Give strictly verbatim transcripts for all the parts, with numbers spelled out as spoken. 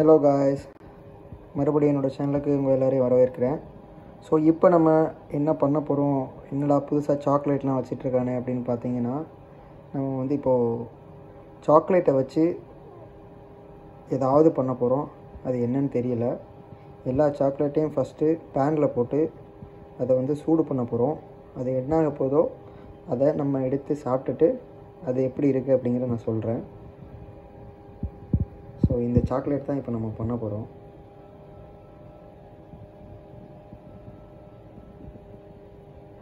Hello guys, Marupudiyan channel ku unga ellarum varavirukren. So இப்போ நம்ம என்ன பண்ண போறோம் என்னடா புதுசா சாக்லேட்லாம் வச்சிட்டு இருக்கானே அப்படினு பாத்தீங்கன்னா நம்ம வந்து இப்போ சாக்லேட்டை வச்சு ஏதாவது பண்ண போறோம். அது என்னன்னு தெரியல. எல்லா சாக்லேட்டையும் ஃபர்ஸ்ட் panல போட்டு அதை வந்து சூடு பண்ண போறோம். அது என்னாக போதோ அதை நம்ம எடுத்து சாப்பிட்டுட்டு அது எப்படி இருக்கு அப்படிங்கறத நான் சொல்றேன். So in the chocolate time we will do it.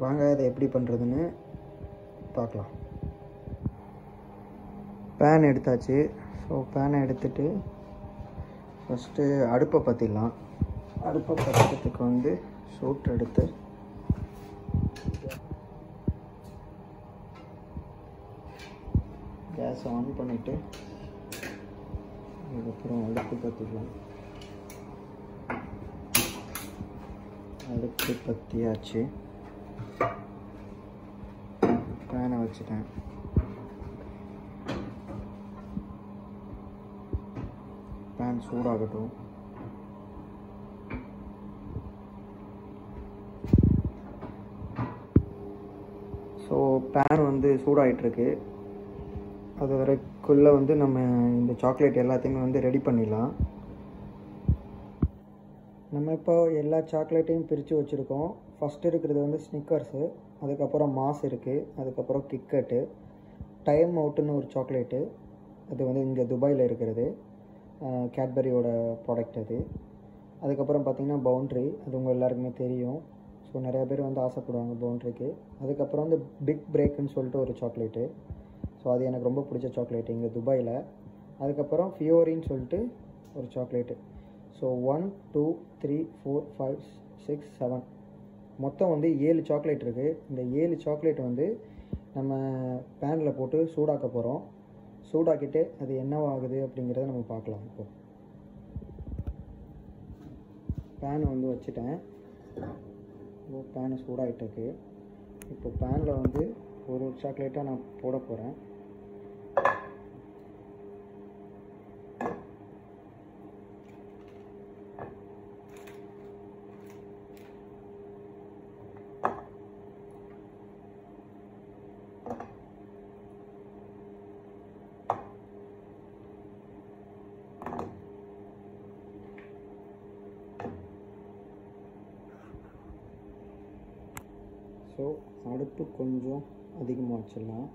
How do we do it? Pan is so pan is first adupa pathila adupa pathathukku vandu soot eduthu gas on pannittu I'll put that one. I'll put that the pan over time. Pan soda too. So pan on the soda it. அது வரைக்குள்ள வந்து நம்ம இந்த chocolate எல்லாத்தையும் வந்து ready பண்ணிடலாம். நம்ம இப்போ எல்லா சாக்லேட்டையும் பிரிச்சு வச்சிருக்கோம். ஃபர்ஸ்ட் இருக்குது வந்து ஸ்னிக்கர்ஸ், அதுக்கு அப்புறம் மாஸ் இருக்கு, அதுக்கு அப்புறம் கிட்கட், டைம் அவுட்னு ஒரு சாக்லேட், அது வந்து இங்க துபாயில இருக்குது, கேட்பரியோட ப்ராடக்ட் அது. அதுக்கு அப்புறம் பாத்தீங்கன்னா பவுண்டரி, அது உங்க எல்லாருக்குமே தெரியும். சோ நிறைய பேர் வந்து ஆசைப்படுவாங்க பவுண்டரிக்கு. அதுக்கு அப்புறம் வந்து பிக் பிரேக்னு சொல்லிட்டு ஒரு சாக்லேட், so அது எனக்கு ரொம்ப பிடிச்ச சாக்லேட் இங்க துபாயில. அதுக்கு அப்புறம் ஃபியோரின்னு சொல்லிட்டு ஒரு chocolate. So one two three four five six seven மொத்தம் வந்து ஏழு சாக்லேட் இருக்கு. இந்த ஏழு சாக்லேட் வந்து நம்ம panல போட்டு சூடாக்க போறோம். சூடாக்கிட்டு அது என்னவாகுது அப்படிங்கறதை நம்ம பார்க்கலாம். இப்போ pan வந்து வச்சிட்டேன். ஓ pan சூடாயிட்டு இருக்கு. இப்போ panல வந்து ஒரு சாக்லேட்டா நான் போட போறேன். சோ அடுப்பு கொஞ்சம் அதிகமாக வச்சிடலாம்.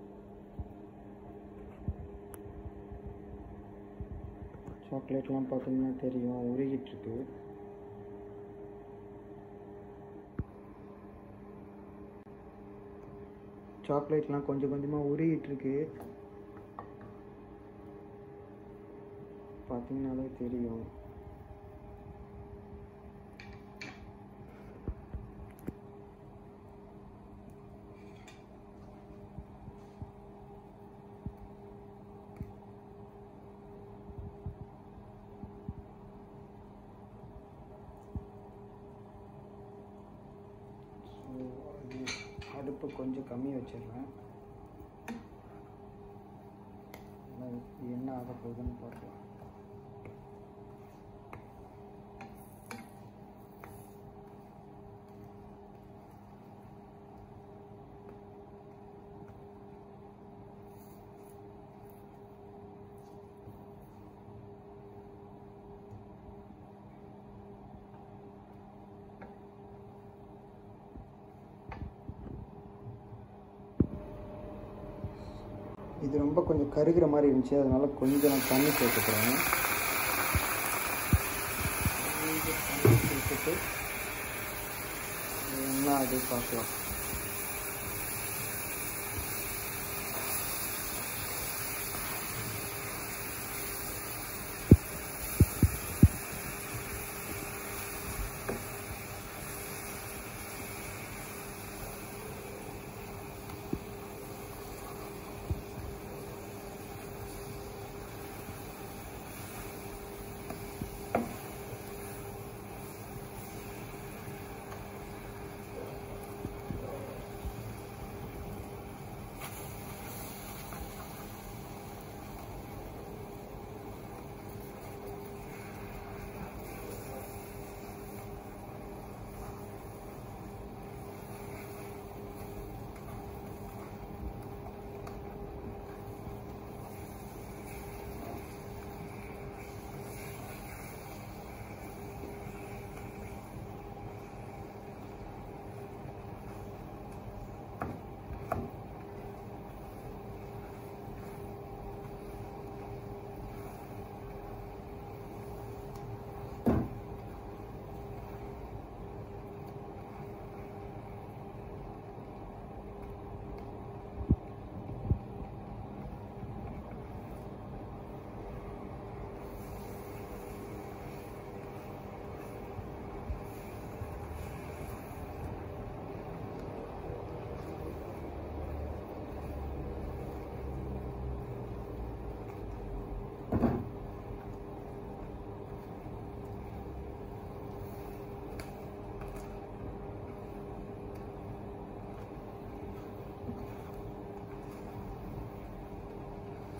சாக்லேட்லாம் பார்த்தீங்கன்னா தெரியும் உருகிட்டு இருக்கு. சாக்லேட்லாம் கொஞ்சம் கொஞ்சமாக உருகிட்டு இருக்கு, பார்த்தீங்கன்னாலே தெரியும். அடுப்பு கொஞ்சம் கம்மி வச்சிடுறேன். என்ன ஆக போகுதுன்னு பார்க்கலாம். இது ரொம்ப கொஞ்சம் கருகிற மாதிரி இருந்துச்சு, அதனால கொஞ்சம் நான் தண்ணி சேர்த்துக்கிறேன். சேர்த்துட்டு என்ன அது பார்க்கலாம்.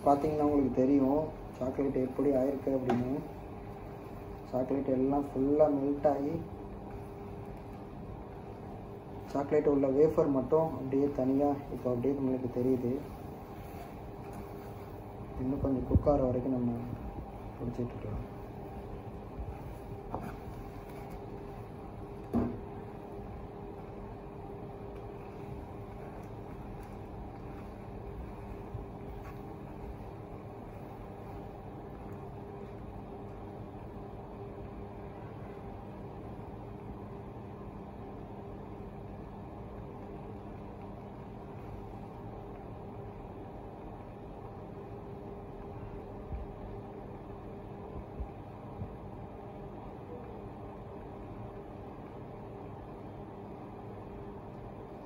பார்த்தீங்கன்னா உங்களுக்கு தெரியும் சாக்லேட் எப்படி ஆயிருக்கு அப்படின்னு. சாக்லேட் எல்லாம் ஃபுல்லாக மெல்ட் ஆகி சாக்லேட் உள்ள வேஃபர் மட்டும் அப்படியே தனியாக இப்போ அப்படியே நம்மளுக்கு தெரியுது. இன்னும் கொஞ்சம் குக்கார வரைக்கும் நம்ம பிடிச்சிட்ருக்கலாம்.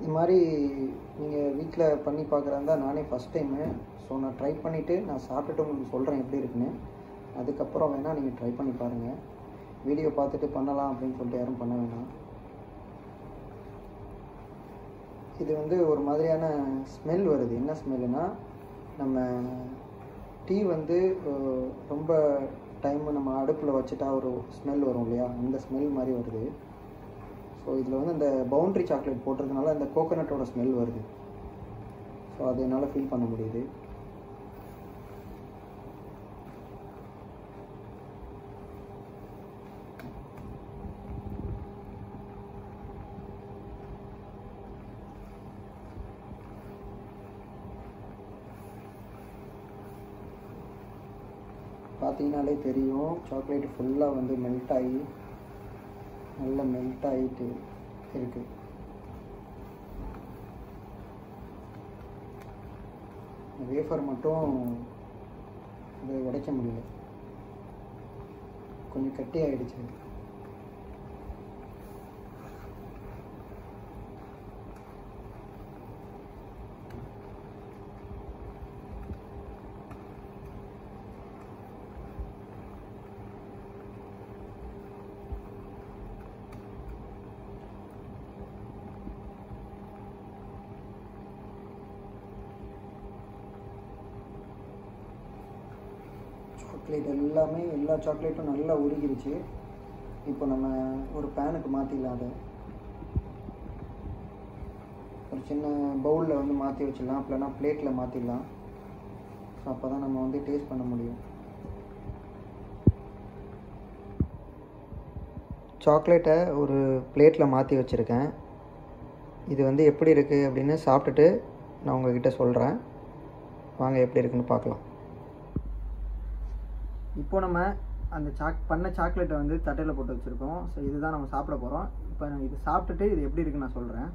இது மாதிரி நீங்கள் வீட்டில் பண்ணி பார்க்குறாருந்தா நானே ஃபஸ்ட் டைமு, ஸோ நான் ட்ரை பண்ணிவிட்டு நான் சாப்பிட்டுட்டு உங்களுக்கு சொல்கிறேன் எப்படி இருக்குன்னு. அதுக்கப்புறம் வேணால் நீங்கள் ட்ரை பண்ணி பாருங்கள். வீடியோ பார்த்துட்டு பண்ணலாம் அப்படின்னு சொல்லிட்டு யாரும் பண்ண வேணாம். இது வந்து ஒரு மாதிரியான ஸ்மெல் வருது. என்ன ஸ்மெல்லுனா, நம்ம டீ வந்து ரொம்ப டைம் நம்ம அடுப்பில் வச்சுட்டா ஒரு ஸ்மெல் வரும் இல்லையா, அந்த ஸ்மெல் மாதிரி வருது. ஸோ இதில் வந்து இந்த பவுண்டரி சாக்லேட் போட்டிருக்கனால இந்த கோகோனட்டோட ஸ்மெல் வருது. ஸோ அது என்னால் ஃபீல் பண்ண முடியுது. பார்த்தீங்கன்னாலே தெரியும் சாக்லேட் ஃபுல்லாக வந்து மெல்ட் ஆகி நல்லா மெல்ட் ஆகிட்டு இருக்கு. வேஃபர் மட்டும் அதை உடைக்க முடியல, கொஞ்சம் கட்டி ஆகிடுச்சு. சாக்லேட் எல்லாமே எல்லா சாக்லேட்டும் நல்லா உருகிருச்சு. இப்போ நம்ம ஒரு பேனுக்கு மாற்றிடலாம். அதை ஒரு சின்ன பவுலில் வந்து மாற்றி வச்சிடலாம், அப்படின்னா பிளேட்டில் மாற்றிடலாம். ஸோ அப்போ தான் நம்ம வந்து டேஸ்ட் பண்ண முடியும். சாக்லேட்டை ஒரு பிளேட்டில் மாற்றி வச்சுருக்கேன். இது வந்து எப்படி இருக்குது அப்படின்னு சாப்பிட்டுட்டு நான் உங்கள்கிட்ட சொல்கிறேன். வாங்க எப்படி இருக்குன்னு பார்க்கலாம். இப்போ நம்ம அந்த சாக் பண்ண சாக்லேட்டை வந்து தட்டையில் போட்டு வச்சுருக்கோம். ஸோ இதுதான் நம்ம சாப்பிட போகிறோம். இப்போ இது சாப்பிட்டுட்டு இது எப்படி இருக்குன்னு நான் சொல்கிறேன்.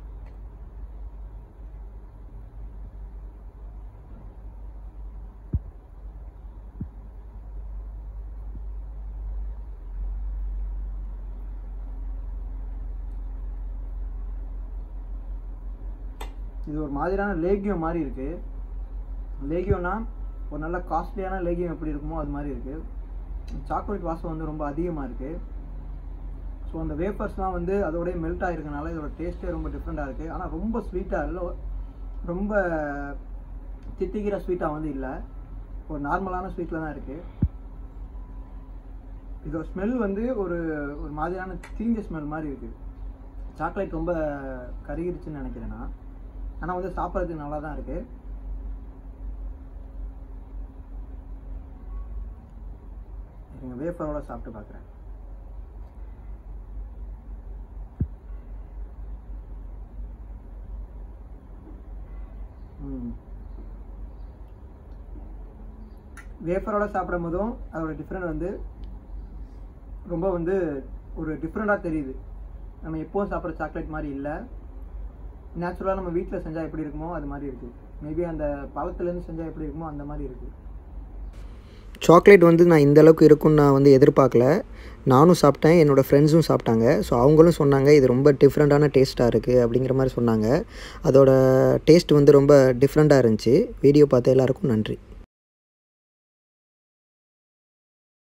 இது ஒரு மாதிரியான லேகியோ மாதிரி இருக்குது. லேகியோன்னா ஒரு நல்ல காஸ்ட்லியான லேகியம் எப்படி இருக்குமோ அது மாதிரி இருக்குது. சாக்லேட் வாசம் வந்து ரொம்ப அதிகமாக இருக்குது. ஸோ அந்த வேஃபர்ஸ்லாம் வந்து அதோடய மெல்ட் ஆகிருக்கனால இதோட டேஸ்ட்டே ரொம்ப டிஃப்ரெண்ட்டாக இருக்குது. ஆனால் ரொம்ப ஸ்வீட்டாக இல்லை, ரொம்ப தித்திக்கிற ஸ்வீட்டாக வந்து இல்லை, ஒரு நார்மலான ஸ்வீட்டில் தான் இருக்குது. இதோட ஸ்மெல் வந்து ஒரு ஒரு மாதிரியான தீஞ்ச ஸ்மெல் மாதிரி இருக்குது. சாக்லேட் ரொம்ப கருகிருச்சுன்னு நினைக்கிறேன் நான். ஆனால் வந்து சாப்பிட்றதுக்கு நல்லா தான் இருக்குது. நீங்கள் வேஃபரோட சாப்பிட்டு பார்க்குறேன். வேஃபரோட சாப்பிடும் போதும் அதோட டிஃப்ரெண்ட் வந்து ரொம்ப வந்து ஒரு டிஃப்ரெண்ட்டாக தெரியுது. நம்ம எப்போவும் சாப்பிட்ற சாக்லேட் மாதிரி இல்லை. நேச்சுரலாக நம்ம வீட்டில் செஞ்சால் எப்படி இருக்குமோ அது மாதிரி இருக்குது. மேபி அந்த பழத்துலேருந்து செஞ்சால் எப்படி இருக்குமோ அந்த மாதிரி இருக்குது. சாக்லேட் வந்து நான் இந்தளவுக்கு இருக்குன்னு நான் வந்து எதிர்பார்க்கல. நானும் சாப்பிட்டேன், என்னோடய ஃப்ரெண்ட்ஸும் சாப்பிட்டாங்க. ஸோ அவங்களும் சொன்னாங்க இது ரொம்ப டிஃப்ரெண்ட்டான டேஸ்ட்டாக இருக்குது அப்படிங்கிற மாதிரி சொன்னாங்க. அதோட டேஸ்ட் வந்து ரொம்ப டிஃப்ரெண்ட்டாக இருந்துச்சு. வீடியோ பார்த்த எல்லாருக்கும் நன்றி.